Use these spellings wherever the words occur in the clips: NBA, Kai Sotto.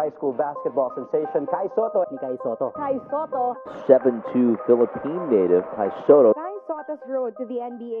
high school basketball sensation, Kai Sotto. Kai Sotto. Kai Sotto. 7'2" Philippine native Kai Sotto. Kai Sotto's road to the NBA.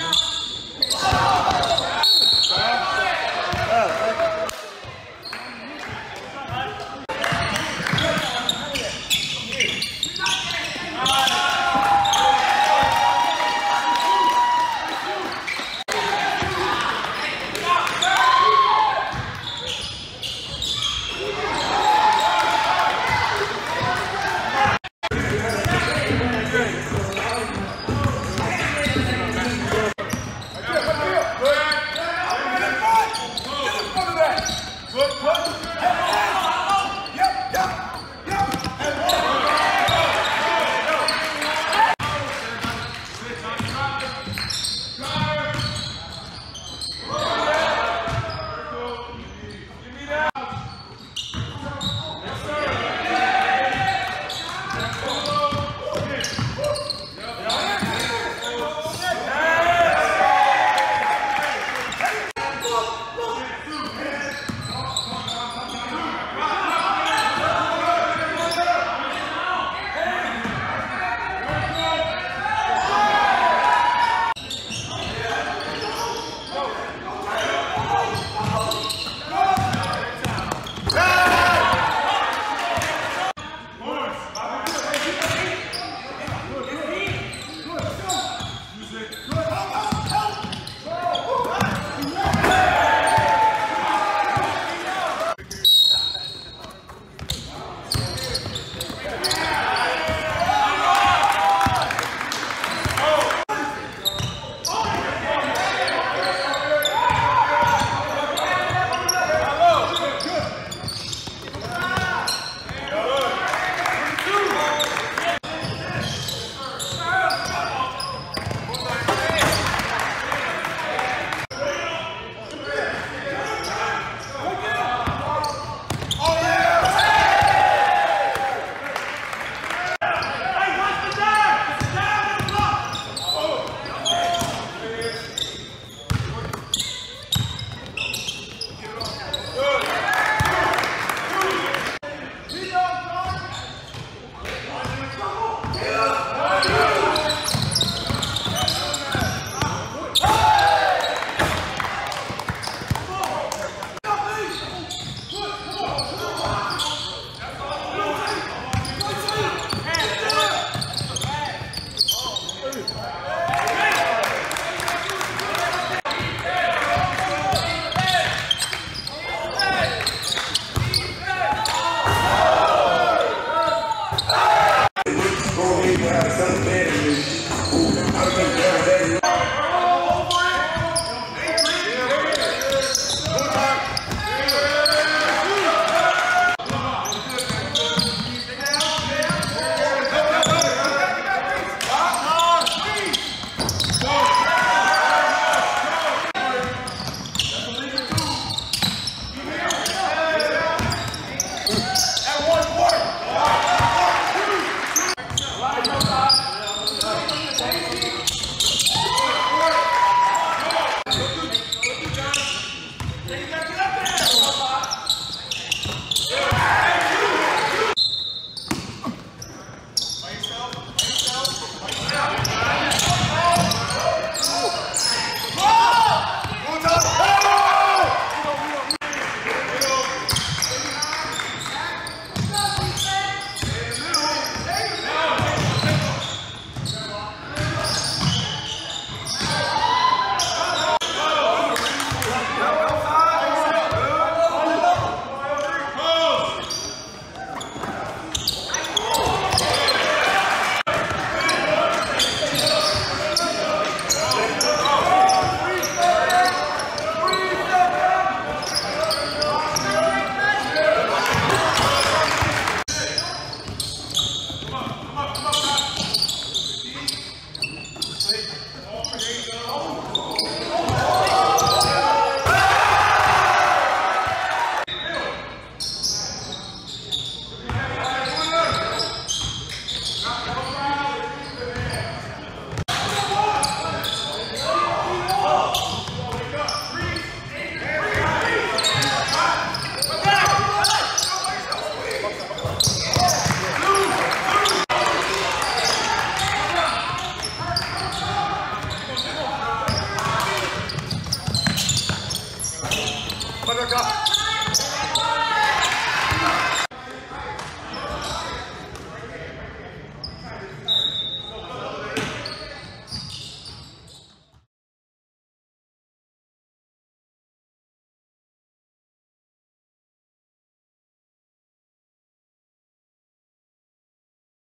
Who